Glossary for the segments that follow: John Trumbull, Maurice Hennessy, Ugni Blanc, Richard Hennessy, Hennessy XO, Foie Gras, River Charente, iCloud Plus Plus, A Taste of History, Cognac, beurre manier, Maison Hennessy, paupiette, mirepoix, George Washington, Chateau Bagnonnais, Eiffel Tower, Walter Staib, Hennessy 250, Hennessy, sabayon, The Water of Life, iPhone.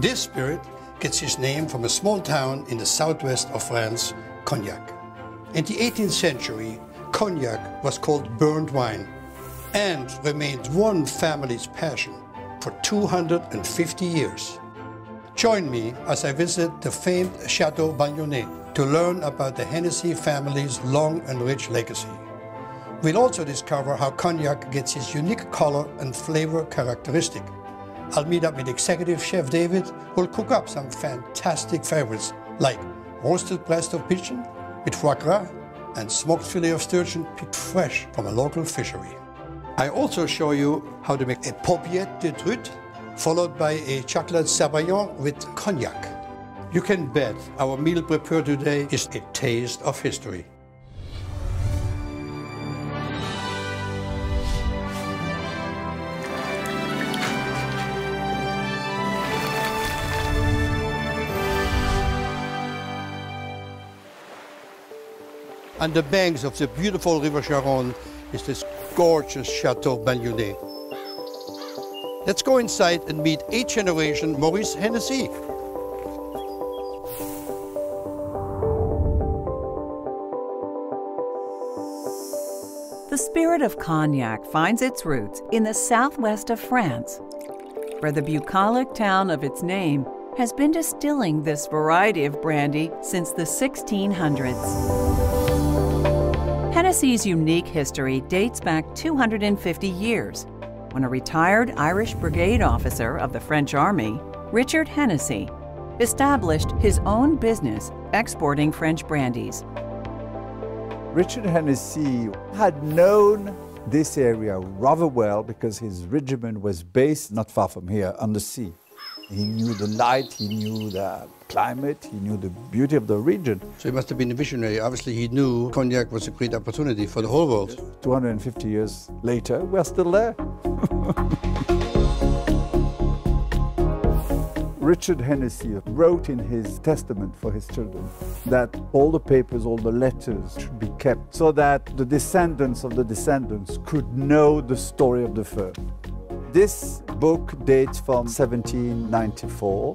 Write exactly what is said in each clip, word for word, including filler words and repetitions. This spirit gets its name from a small town in the southwest of France, Cognac. In the eighteenth century, Cognac was called burnt wine and remained one family's passion for two hundred fifty years. Join me as I visit the famed Chateau Bagnonnais to learn about the Hennessy family's long and rich legacy. We'll also discover how Cognac gets its unique color and flavor characteristic. I'll meet up with Executive Chef David, who'll cook up some fantastic favorites like roasted breast of pigeon with foie gras and smoked filet of sturgeon picked fresh from a local fishery. I also show you how to make a paupiette de truite followed by a chocolate sabayon with cognac. You can bet our meal prepared today is a taste of history. On the banks of the beautiful River Charente is this gorgeous Chateau Bagnonnais. Let's go inside and meet eighth generation Maurice Hennessy. The spirit of Cognac finds its roots in the southwest of France, where the bucolic town of its name has been distilling this variety of brandy since the sixteen hundreds. Hennessy's unique history dates back two hundred fifty years, when a retired Irish brigade officer of the French Army, Richard Hennessy, established his own business exporting French brandies. Richard Hennessy had known this area rather well because his regiment was based not far from here, on the sea. He knew the light, he knew the climate, he knew the beauty of the region. So he must have been a visionary. Obviously he knew cognac was a great opportunity for the whole world. two hundred fifty years later, we're still there. Richard Hennessy wrote in his testament for his children that all the papers, all the letters should be kept so that the descendants of the descendants could know the story of the firm. This book dates from seventeen ninety-four,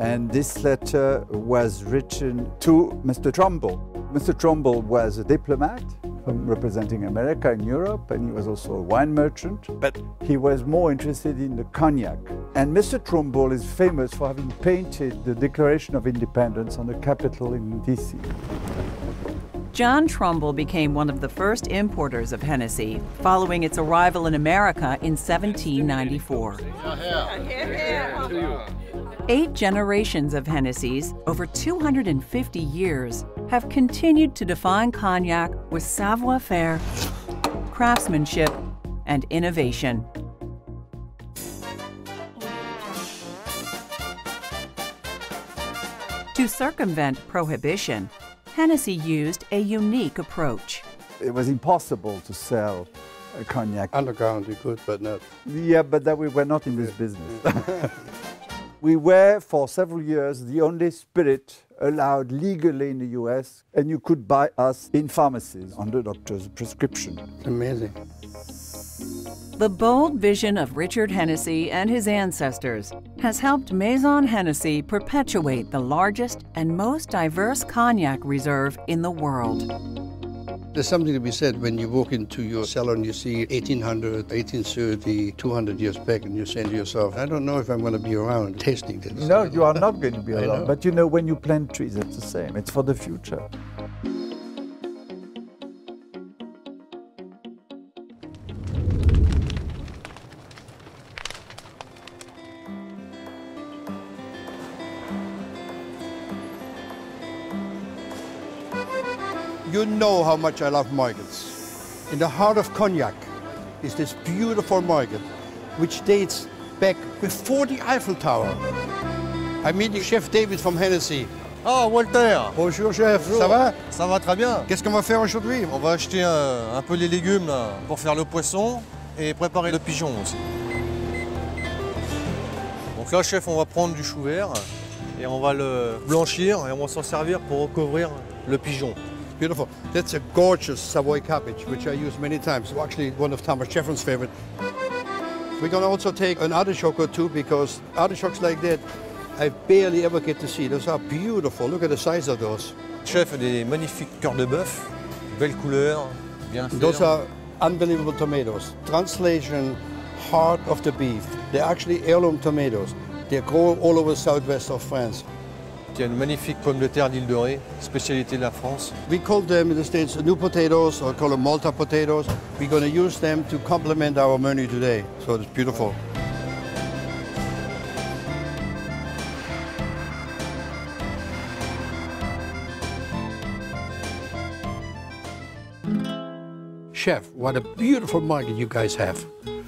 and this letter was written to Mister Trumbull. Mister Trumbull was a diplomat from representing America and Europe, and he was also a wine merchant, but he was more interested in the cognac. And Mister Trumbull is famous for having painted the Declaration of Independence on the Capitol in D C John Trumbull became one of the first importers of Hennessy, following its arrival in America in seventeen ninety-four. Eight generations of Hennessys, over two hundred fifty years, have continued to define cognac with savoir-faire, craftsmanship, and innovation. To circumvent prohibition, Hennessy used a unique approach. It was impossible to sell a cognac. Underground you could, but not. Yeah, but that we were not in this business. We were, for several years, the only spirit allowed legally in the U S, and you could buy us in pharmacies under doctor's prescription. Amazing. The bold vision of Richard Hennessy and his ancestors has helped Maison Hennessy perpetuate the largest and most diverse cognac reserve in the world. There's something to be said when you walk into your cellar and you see eighteen hundred, eighteen thirty, two hundred years back, and you say to yourself, I don't know if I'm going to be around tasting this. No, you are not going to be around. But you know, when you plant trees, it's the same. It's for the future. You know how much I love markets. In the heart of Cognac is this beautiful market, which dates back before the Eiffel Tower. I'm meeting Chef David from Hennessy. Ah, oh, Walter. Bonjour, chef. Bonjour. Ça va? Ça va très bien. Qu'est-ce qu'on va faire aujourd'hui? On va acheter un, un peu les légumes là, pour faire le poisson et préparer le pigeon aussi. Donc là, chef, on va prendre du chou vert et on va le blanchir et on va s'en servir pour recouvrir le pigeon. Beautiful. That's a gorgeous Savoy cabbage, which I use many times. It's actually one of Thomas Jefferson's favorite. We're going to also take an artichoke or two, because artichokes like that I barely ever get to see. Those are beautiful. Look at the size of those. Chef, des magnifiques cœurs de bœuf, belle couleur, bien fait. Those are unbelievable tomatoes. Translation, heart of the beef. They're actually heirloom tomatoes. They grow all over southwest of France. Il y a une magnifique pomme de terre d'Île de Ré, spécialité de la France. We call them in the States new potatoes, or call them Malta potatoes. We're going to use them to complement our menu today. So it's beautiful. Chef, what a beautiful market you guys have.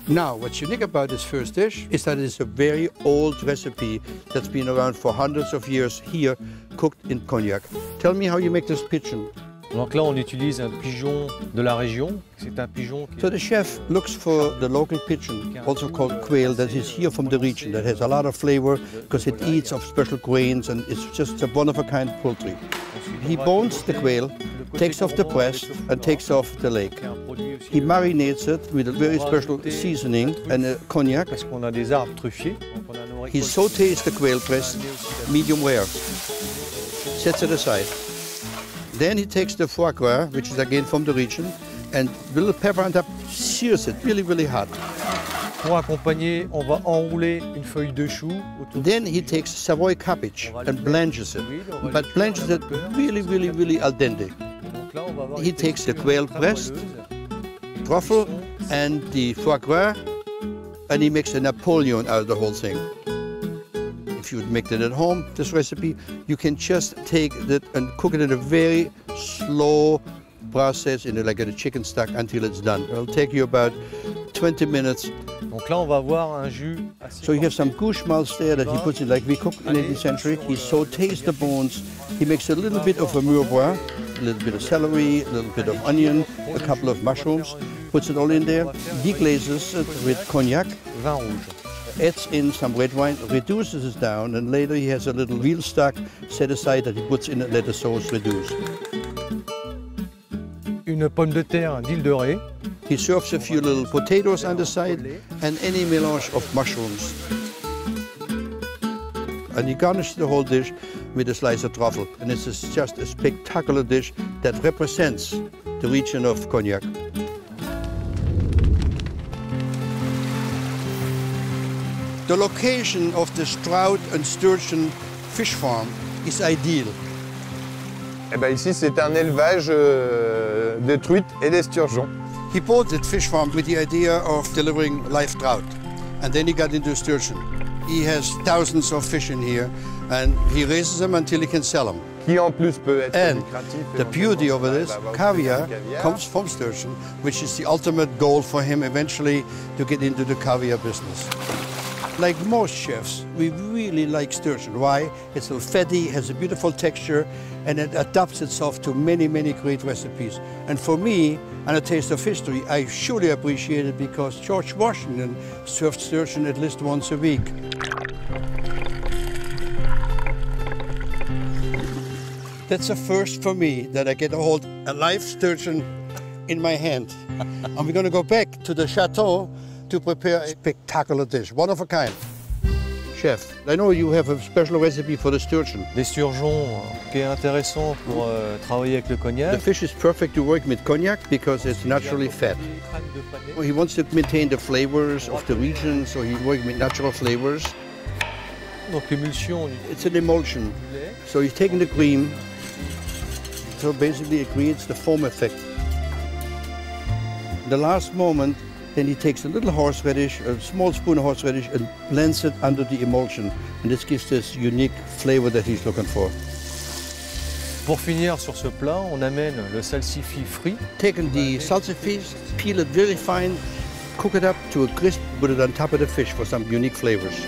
Now, what's unique about this first dish is that it's a very old recipe that's been around for hundreds of years here, cooked in cognac. Tell me how you make this pigeon. Donc là, on utilise un pigeon de la région. C'est un pigeon. So the chef looks for the local pigeon, also called quail, that is here from the region, that has a lot of flavor because it eats of special grains and it's just a one-of-a-kind poultry. He bones the quail, takes off the breast, and takes off the leg. He marinates it with a very special seasoning and a cognac. He sautés the quail breast, medium rare, sets it aside. Then he takes the foie gras, which is again from the region, and with a little pepper on top, sears it really, really hot. Pour accompagner, on va enrouler une feuille de chou. Then he takes Savoy cabbage and blanches it, but blanches it really, really, really al dente. He takes the quail breast, truffle, and the foie gras, and he makes a Napoleon out of the whole thing. If you would make that at home, this recipe, you can just take it and cook it in a very slow process, in like a chicken stock, until it's done. It'll take you about twenty minutes. Donc là, on va avoir un jus assez so you have some goose mouths there that he puts it like we cook in the eighteenth century. He sautés the bones. He makes a little bit of a mirepoix, a little bit of celery, a little bit of onion, a couple of mushrooms. Puts it all in there. Deglazes it with cognac. Vin rouge. Adds in some red wine, reduces it down, and later he has a little veal stock set aside that he puts in and let the sauce reduce. Une pomme de terre d'Île de Ré. He serves a few little potatoes on the side and any melange of mushrooms. And he garnishes the whole dish with a slice of truffle. And this is just a spectacular dish that represents the region of Cognac. The location of the trout and sturgeon fish farm is ideal. Eh bien, ici, c'est un élevage euh, de truites et d'esturgeons. He bought that fish farm with the idea of delivering live trout, and then he got into sturgeon. He has thousands of fish in here, and he raises them until he can sell them. And the beauty of this, caviar comes from sturgeon, which is the ultimate goal for him eventually to get into the caviar business. Like most chefs, we really like sturgeon. Why? It's so fatty, has a beautiful texture, and it adapts itself to many, many great recipes. And for me, and a taste of history, I surely appreciate it because George Washington served sturgeon at least once a week. That's a first for me, that I get to hold a live sturgeon in my hand. And we're going to go back to the chateau to prepare a spectacular dish, one of a kind. Chef, I know you have a special recipe for the sturgeon. Des sturgeons, qui est intéressant pour euh, travailler avec le cognac. The fish is perfect to work with cognac because it's naturally fat. He wants to maintain the flavors of the region, so he works with natural flavors. Donc l'émulsion. It's an emulsion. So he's taking the cream. So basically it creates the foam effect. The last moment, then he takes a little horseradish, a small spoon of horseradish, and blends it under the emulsion. And this gives this unique flavor that he's looking for. Pour finir sur ce plat, on amène le salsifis frit. Taking the salsifis, peel it very fine, cook it up to a crisp, put it on top of the fish for some unique flavors.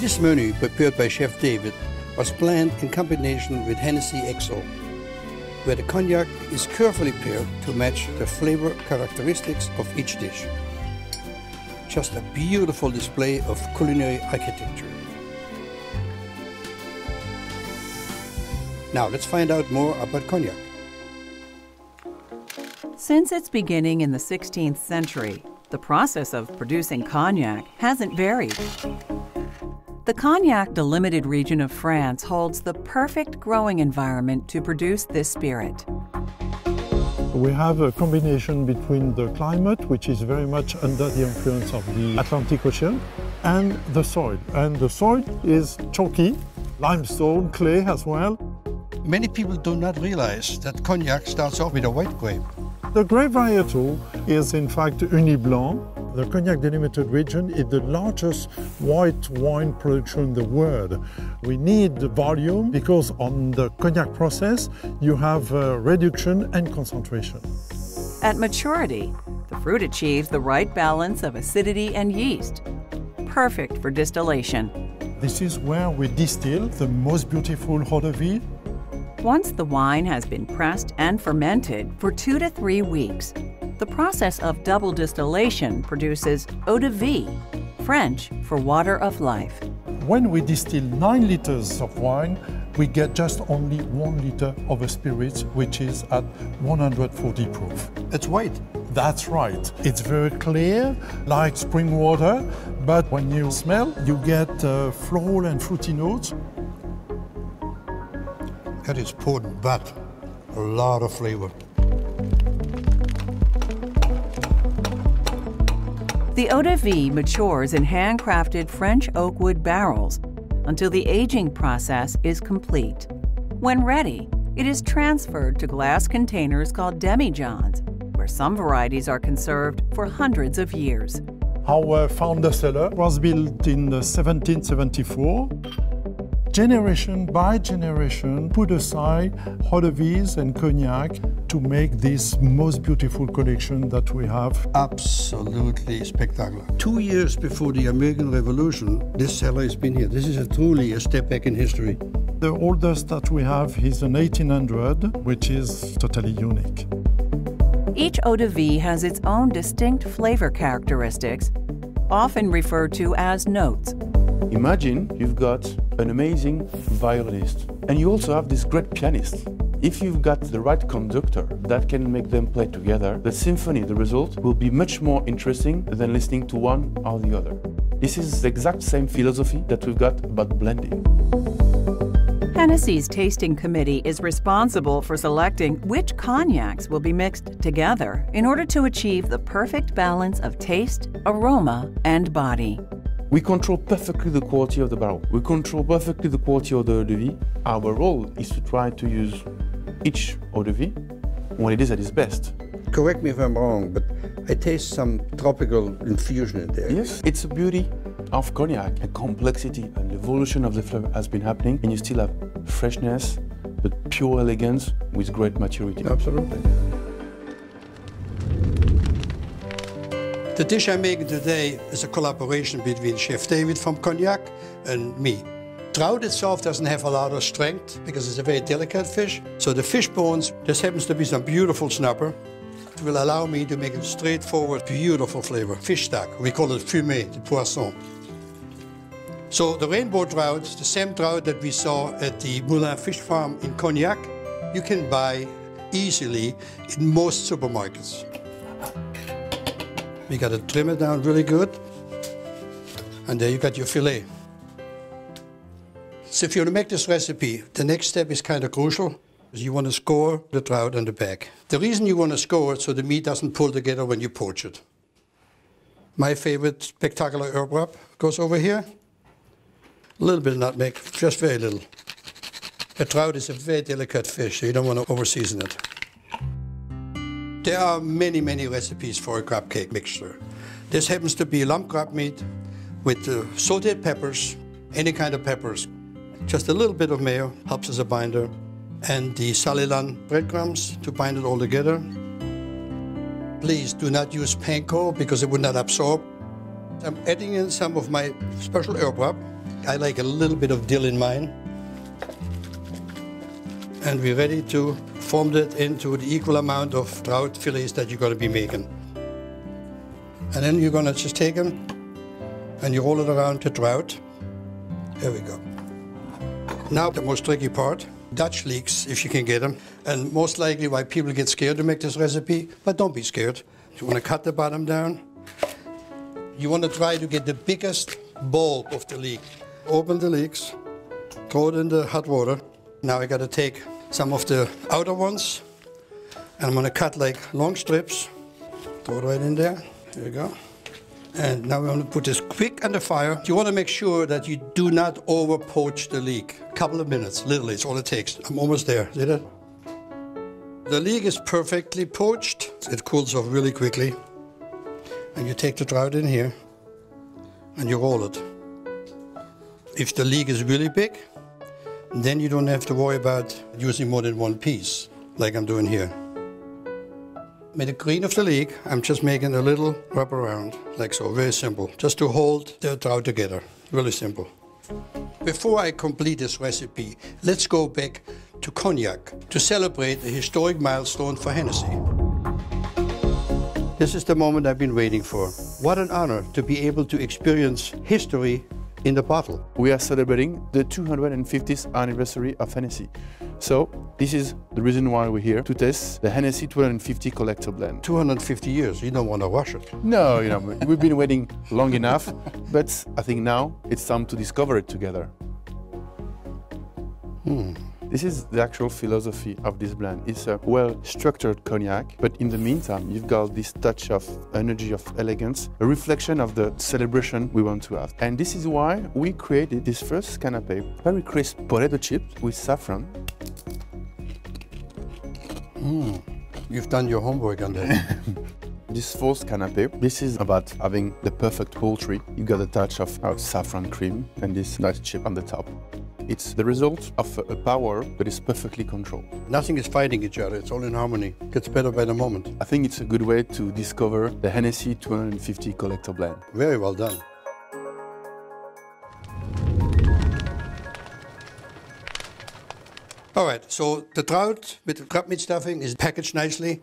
This menu, prepared by Chef David, was planned in combination with Hennessy X O, where the cognac is carefully paired to match the flavor characteristics of each dish. Just a beautiful display of culinary architecture. Now let's find out more about cognac. Since its beginning in the sixteenth century, The process of producing cognac hasn't varied. The cognac-delimited region of France holds the perfect growing environment to produce this spirit. We have a combination between the climate, which is very much under the influence of the Atlantic Ocean, and the soil. And the soil is chalky, limestone, clay as well. Many people do not realize that cognac starts off with a white grape. The grape varietal is, in fact, Ugni Blanc. The Cognac delimited region is the largest white wine production in the world. We need volume because on the Cognac process, you have uh, reduction and concentration. At maturity, the fruit achieves the right balance of acidity and yeast, perfect for distillation. This is where we distill the most beautiful eau de vie. Once the wine has been pressed and fermented for two to three weeks, the process of double distillation produces eau de vie, French for water of life. When we distill nine liters of wine, we get just only one liter of a spirit, which is at one hundred forty proof. It's white. That's right. It's very clear, like spring water, but when you smell, you get uh, floral and fruity notes. That is potent, but a lot of flavor. The eau de vie matures in handcrafted French oak wood barrels until the aging process is complete. When ready, it is transferred to glass containers called demijohns, where some varieties are conserved for hundreds of years. Our founder cellar was built in seventeen seventy-four. Generation by generation put aside eau de vie and cognac to make this most beautiful collection that we have. Absolutely spectacular. Two years before the American Revolution, this cellar has been here. This is a truly a step back in history. The oldest that we have is an eighteen hundred, which is totally unique. Each eau de vie has its own distinct flavor characteristics, often referred to as notes. Imagine you've got an amazing violinist, and you also have this great pianist. If you've got the right conductor that can make them play together, the symphony, the result, will be much more interesting than listening to one or the other. This is the exact same philosophy that we've got about blending. Hennessy's tasting committee is responsible for selecting which cognacs will be mixed together in order to achieve the perfect balance of taste, aroma, and body. We control perfectly the quality of the barrel. We control perfectly the quality of the eau de vie. Our role is to try to use each eau de vie when it is at its best. Correct me if I'm wrong, but I taste some tropical infusion in there. Yes, it's the beauty of cognac. The complexity and evolution of the flavor has been happening, and you still have freshness, but pure elegance with great maturity. Absolutely. The dish I'm making today is a collaboration between Chef David from Cognac and me. Trout itself doesn't have a lot of strength because it's a very delicate fish. So the fish bones, this happens to be some beautiful snapper. It will allow me to make a straightforward, beautiful flavor. Fish stock, we call it fumée de poisson. So the rainbow trout, the same trout that we saw at the Moulin Fish Farm in Cognac, you can buy easily in most supermarkets. You got to trim it down really good. And there you got your fillet. So if you want to make this recipe, the next step is kind of crucial. You want to score the trout on the back. The reason you want to score it so the meat doesn't pull together when you poach it. My favorite spectacular herb rub goes over here. A little bit of nutmeg, just very little. A trout is a very delicate fish, so you don't want to over-season it. There are many, many recipes for a crab cake mixture. This happens to be lump crab meat with uh, sauteed peppers, any kind of peppers. Just a little bit of mayo helps as a binder, and the Salilan breadcrumbs to bind it all together. Please do not use panko because it would not absorb. I'm adding in some of my special herb rub. I like a little bit of dill in mine. And we're ready to form that into the equal amount of trout fillets that you're going to be making. And then you're going to just take them and you roll it around the trout. There we go. Now the most tricky part, Dutch leeks, if you can get them, and most likely why people get scared to make this recipe, but don't be scared. You want to cut the bottom down, You want to try to get the biggest bowl of the leek. Open the leeks, throw it in the hot water. Now I got to take some of the outer ones, and I'm going to cut like long strips. Throw it right in there. There you go. And now we're going to put this quick on the fire. You want to make sure that you do not over poach the leek. A couple of minutes, literally, it's all it takes. I'm almost there. See that? The leek is perfectly poached. It cools off really quickly. And you take the trout in here and you roll it. If the leek is really big, then you don't have to worry about using more than one piece, like I'm doing here. With the green of the leek, I'm just making a little wrap around, like so, very simple, just to hold the trout together, really simple. Before I complete this recipe, let's go back to cognac to celebrate a historic milestone for Hennessy. This is the moment I've been waiting for. What an honor to be able to experience history in the bottle. We are celebrating the two hundred fiftieth anniversary of Hennessy. So this is the reason why we're here, to test the Hennessy two hundred fifty collector blend. two hundred fifty years, you don't want to rush it. No, you know, we've been waiting long enough, but I think now it's time to discover it together. Hmm. This is the actual philosophy of this blend. It's a well-structured cognac, but in the meantime, you've got this touch of energy, of elegance, a reflection of the celebration we want to have. And this is why we created this first canapé, very crisp potato chips with saffron. Mm, you've done your homework on that. This fourth canapé, this is about having the perfect poultry. You got a touch of our saffron cream and this nice chip on the top. It's the result of a power that is perfectly controlled. Nothing is fighting each other, it's all in harmony. It gets better by the moment. I think it's a good way to discover the Hennessy two hundred fifty collector blend. Very well done. All right, so the trout with the crab meat stuffing is packaged nicely.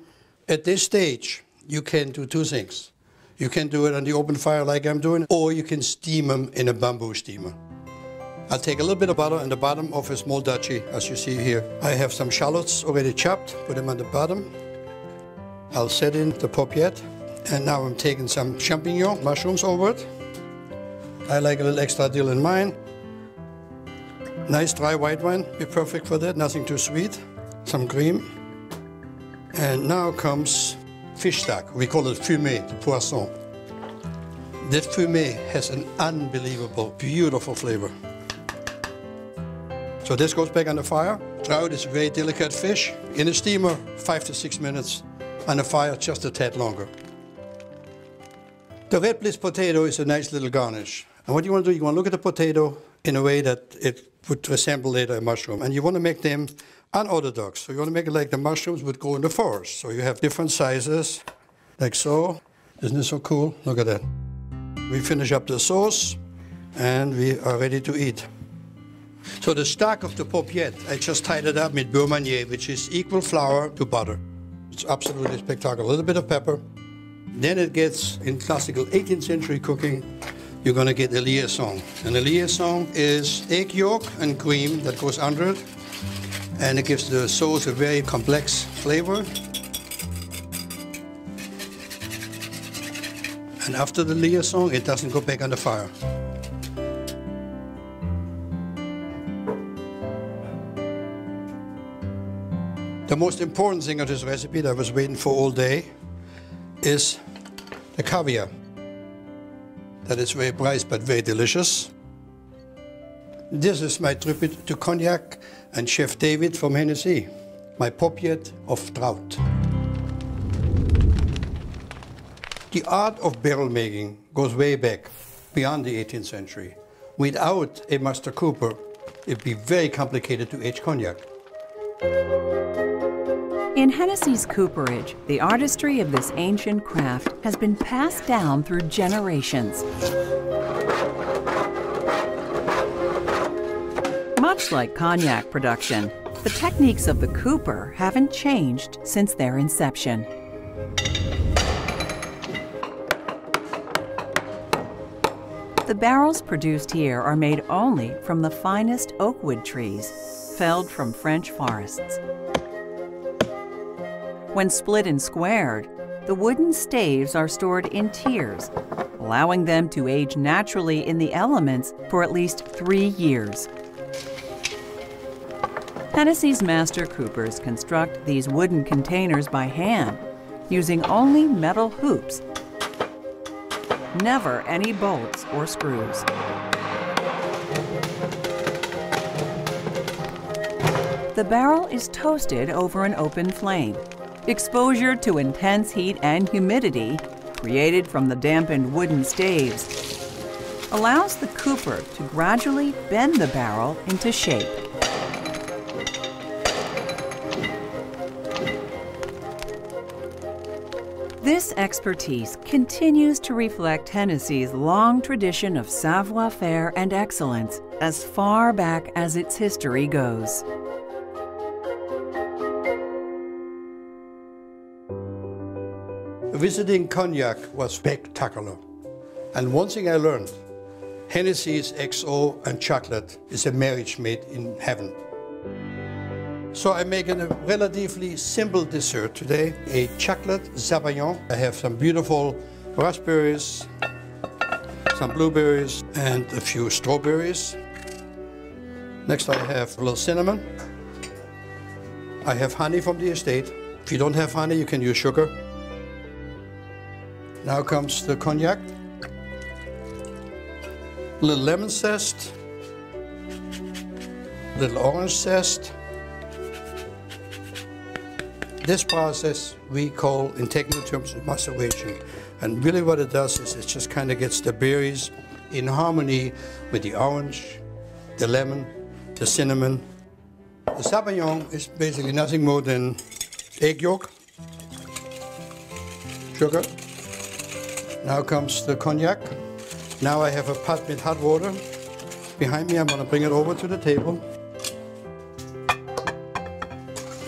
At this stage, you can do two things. You can do it on the open fire like I'm doing, or you can steam them in a bamboo steamer. I'll take a little bit of butter on the bottom of a small dutchie, as you see here. I have some shallots already chopped, put them on the bottom. I'll set in the poppyette, and now I'm taking some champignon mushrooms over it. I like a little extra dill in mine. Nice dry white wine, be perfect for that, nothing too sweet. Some cream. And now comes fish stock, we call it fumée de poisson. This fumée has an unbelievable, beautiful flavor. So this goes back on the fire. Trout is a very delicate fish. In a steamer, five to six minutes. On the fire, just a tad longer. The red bliss potato is a nice little garnish. And what you want to do, you want to look at the potato in a way that it would resemble later a mushroom. And you want to make them unorthodox. So you want to make it like the mushrooms would grow in the forest. So you have different sizes, like so. Isn't this so cool? Look at that. We finish up the sauce, and we are ready to eat. So the stock of the popiette, I just tied it up with beurre manier, which is equal flour to butter. It's absolutely spectacular. A little bit of pepper. Then it gets, in classical eighteenth century cooking, you're going to get a liaison. And a liaison is egg yolk and cream that goes under it. And it gives the sauce a very complex flavor. And after the liaison, it doesn't go back on the fire. The most important thing of this recipe that I was waiting for all day is the caviar. That is very priced but very delicious. This is my tribute to cognac and Chef David from Hennessy, my popiette of trout. The art of barrel making goes way back, beyond the eighteenth century. Without a master cooper, it'd be very complicated to age cognac. In Hennessy's cooperage, the artistry of this ancient craft has been passed down through generations. Much like cognac production, the techniques of the cooper haven't changed since their inception. The barrels produced here are made only from the finest oak wood trees, felled from French forests. When split and squared, the wooden staves are stored in tiers, allowing them to age naturally in the elements for at least three years. Hennessy's master coopers construct these wooden containers by hand, using only metal hoops, never any bolts or screws. The barrel is toasted over an open flame. Exposure to intense heat and humidity, created from the dampened wooden staves, allows the cooper to gradually bend the barrel into shape. This expertise continues to reflect Hennessy's long tradition of savoir-faire and excellence as far back as its history goes. Visiting cognac was spectacular. And one thing I learned, Hennessy's X O and chocolate is a marriage made in heaven. So I make a relatively simple dessert today, a chocolate zabaillon. I have some beautiful raspberries, some blueberries, and a few strawberries. Next I have a little cinnamon. I have honey from the estate. If you don't have honey, you can use sugar. Now comes the cognac, little lemon zest, little orange zest. This process we call, in technical terms, maceration. And really what it does is it just kind of gets the berries in harmony with the orange, the lemon, the cinnamon. The sabayon is basically nothing more than egg yolk, sugar. Now comes the cognac. Now I have a pot with hot water. Behind me, I'm going to bring it over to the table.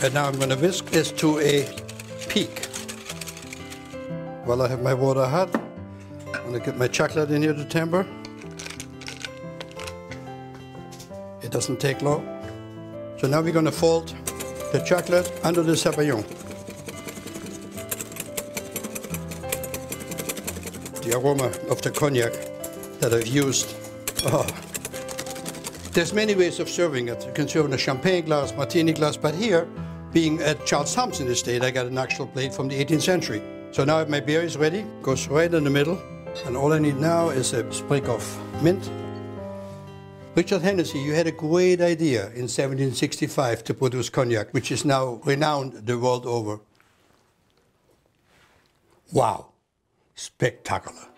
And now I'm going to whisk this to a peak. While I have my water hot, I'm going to get my chocolate in here to temper. It doesn't take long. So now we're going to fold the chocolate under the sabayon. The aroma of the cognac that I've used. Oh. There's many ways of serving it. You can serve in a champagne glass, martini glass, but here, being at Charles Thompson Estate, I got an actual plate from the eighteenth century. So now I have my berries ready, goes right in the middle, and all I need now is a sprig of mint. Richard Hennessy, you had a great idea in seventeen sixty-five to produce cognac, which is now renowned the world over. Wow. Spectacular.